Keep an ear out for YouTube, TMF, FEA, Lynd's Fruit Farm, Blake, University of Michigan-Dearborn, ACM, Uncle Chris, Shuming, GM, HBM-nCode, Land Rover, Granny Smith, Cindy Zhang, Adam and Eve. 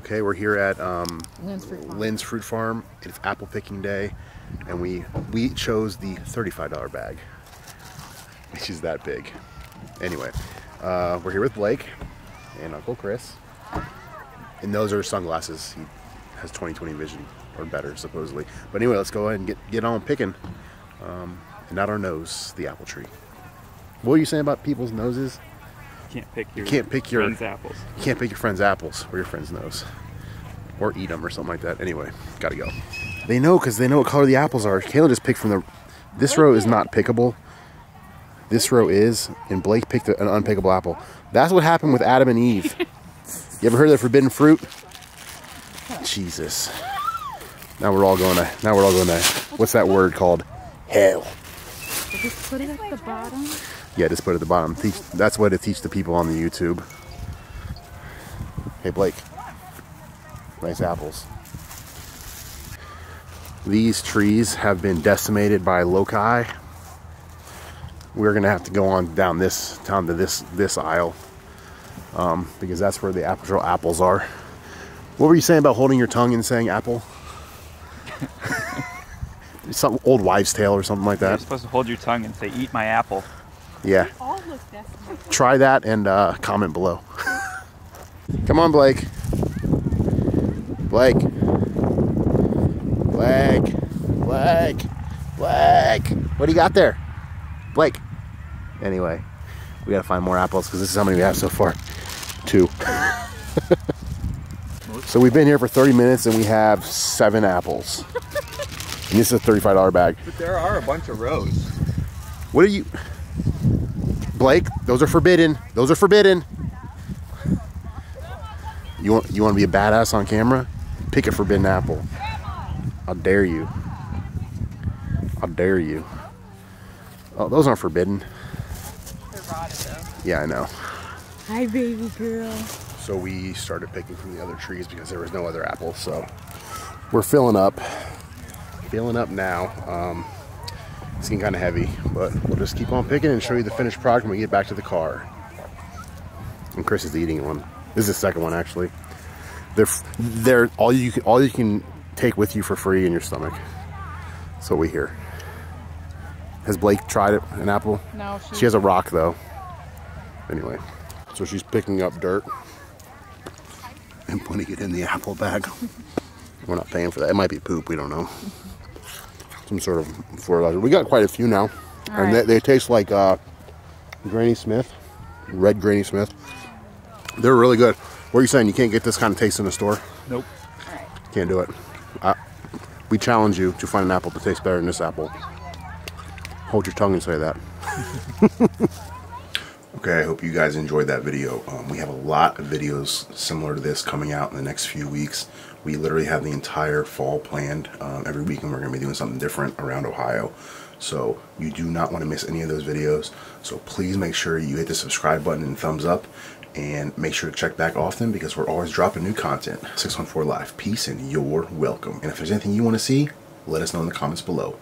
Okay, we're here at Lynd's Fruit Farm. It's apple picking day, and we chose the $35 bag, which is that big. Anyway, we're here with Blake and Uncle Chris, and those are sunglasses. He has 20/20 vision or better, supposedly. But anyway, let's go ahead and get on picking, and not our nose, the apple tree. What are you saying about people's noses? You can't pick your friend's apples or your friend's nose, or eat them or something like that. Anyway, gotta go. They know because they know what color the apples are. Kayla just picked from the. This row is not pickable. This row is, and Blake picked an unpickable apple. That's what happened with Adam and Eve. You ever heard of the forbidden fruit? Jesus. Now we're all going to. What's that word called? Hell. Just put it at the bottom. Yeah, just put it at the bottom. That's what to teach the people on the YouTube. Hey, Blake. Nice apples. These trees have been decimated by loci. We're gonna have to go on down to this aisle because that's where the actual apples are. What were you saying about holding your tongue and saying apple? Some old wives' tale or something like that. You're supposed to hold your tongue and say, "Eat my apple." Yeah. Try that and comment below. Come on, Blake. Blake. Blake. Blake. Blake. What do you got there? Blake. Anyway, we gotta find more apples because this is how many we have so far. 2. So we've been here for 30 minutes and we have 7 apples. And this is a $35 bag. But there are a bunch of rows. What are you... Blake, those are forbidden. Those are forbidden. You want to be a badass on camera? Pick a forbidden apple. I dare you. I dare you. Oh, those aren't forbidden. They're rotted though. Yeah, I know. Hi, baby girl. So we started picking from the other trees because there was no other apples. So we're filling up. Filling up now. It's getting kind of heavy, but we'll just keep on picking and show you the finished product when we get back to the car. And Chris is eating one. This is the second one, actually. They're all you can take with you for free in your stomach. That's what we hear. Has Blake tried it? An apple? No. She has a rock though. Anyway, so she's picking up dirt and putting it in the apple bag. We're not paying for that. It might be poop. We don't know. Some sort of fertilizer. We got quite a few now. And they taste like Granny Smith, red Granny Smith. They're really good. What are you saying? You can't get this kind of taste in the store? Nope. Right. Can't do it. We challenge you to find an apple that tastes better than this apple. Hold your tongue and say that. Okay, I hope you guys enjoyed that video. We have a lot of videos similar to this coming out in the next few weeks. We literally have the entire fall planned. Every weekend we're going to be doing something different around Ohio. So you do not want to miss any of those videos. So please make sure you hit the subscribe button and thumbs up. And make sure to check back often because we're always dropping new content. 614 Live. Peace and you're welcome. And if there's anything you want to see, let us know in the comments below.